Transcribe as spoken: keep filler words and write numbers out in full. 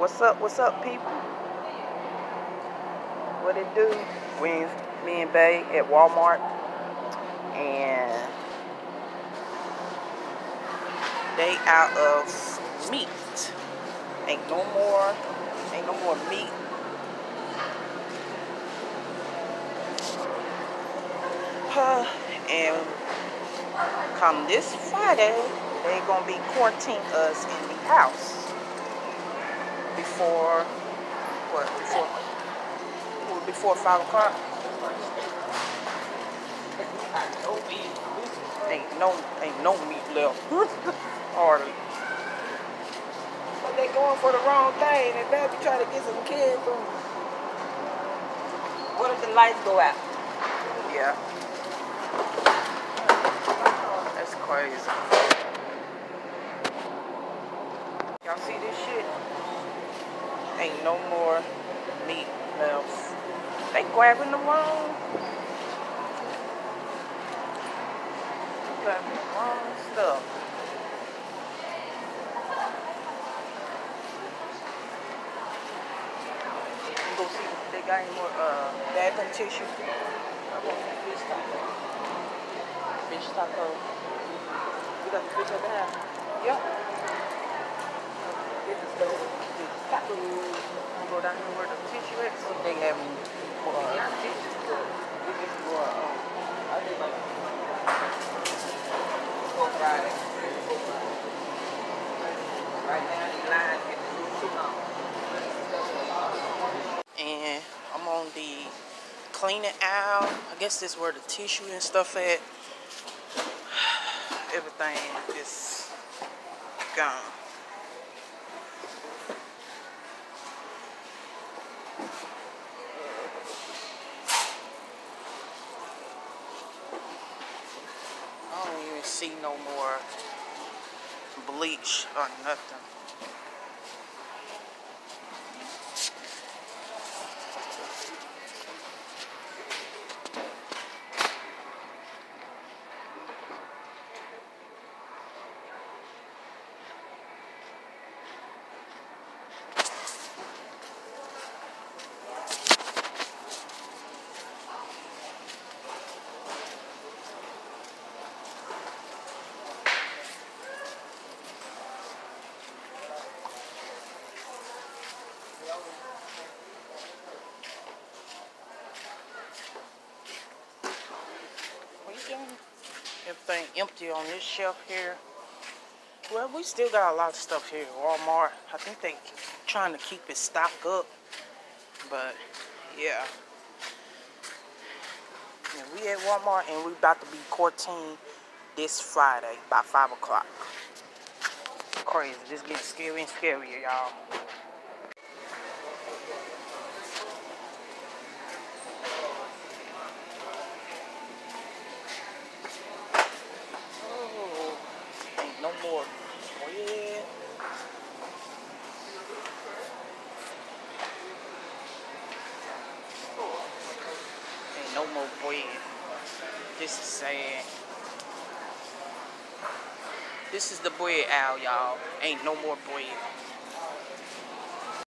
What's up, what's up, people? What it do? We, me and Bae at Walmart, and they out of meat. Ain't no more, ain't no more meat. Huh. And come this Friday, they gonna be quarantining us in the house. Before what? Before before five o'clock. Ain't no ain't no meat left. Hardly. But they going for the wrong thing. They better be trying to get some kid food. What if the lights go out? Yeah. That's crazy. Y'all see this shit? Ain't no more meat left. They grabbing the wrong. Grabbing the wrong stuff. You go see if they got any more uh, bathroom tissue. I want some fish taco. Fish taco. You got the fish over there? Yep. This is dope. Taco. Go down here where the tissue is. So they have for uh, tissue. We just for I did like four Friday. Right now the line get too long. And I'm on the cleaning aisle. I guess this is where the tissue and stuff at. Everything is gone. See no more bleach or nothing. Everything empty on this shelf here. Well, we still got a lot of stuff here at Walmart. I think they trying to keep it stocked up, but yeah. And we at Walmart, and we about to be quarantined this Friday by five o'clock. Crazy, just getting scary and scarier, y'all. More bread. Ain't no more bread. This is sad. This is the bread aisle, y'all. Ain't no more bread.